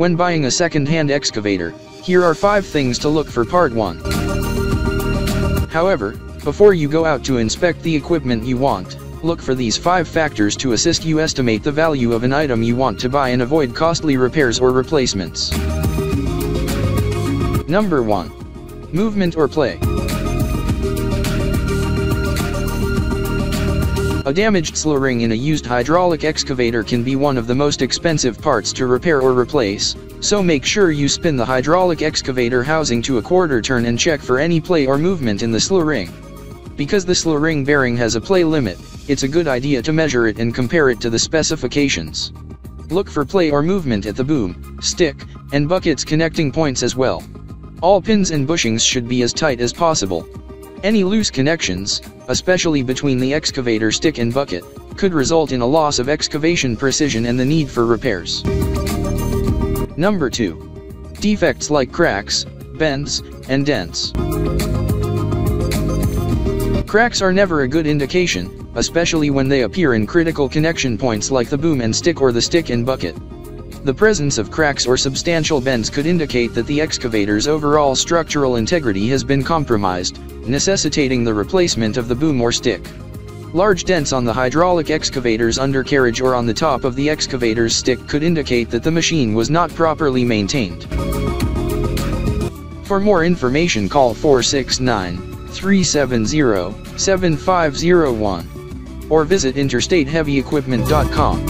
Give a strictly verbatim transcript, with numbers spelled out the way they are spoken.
When buying a second-hand excavator, here are five things to look for. Part one. However, before you go out to inspect the equipment you want, look for these five factors to assist you estimate the value of an item you want to buy and avoid costly repairs or replacements. Number one. Movement or play. A damaged slow ring in a used hydraulic excavator can be one of the most expensive parts to repair or replace, so make sure you spin the hydraulic excavator housing to a quarter turn and check for any play or movement in the slow ring. Because the slow ring bearing has a play limit, it's a good idea to measure it and compare it to the specifications. Look for play or movement at the boom, stick, and bucket's connecting points as well. All pins and bushings should be as tight as possible. Any loose connections, especially between the excavator stick and bucket, could result in a loss of excavation precision and the need for repairs. Number two. Defects like cracks, bends, and dents. Cracks are never a good indication, especially when they appear in critical connection points like the boom and stick or the stick and bucket. The presence of cracks or substantial bends could indicate that the excavator's overall structural integrity has been compromised, necessitating the replacement of the boom or stick. Large dents on the hydraulic excavator's undercarriage or on the top of the excavator's stick could indicate that the machine was not properly maintained. For more information, call four six nine, three seven zero, seven five zero one or visit interstate heavy equipment dot com.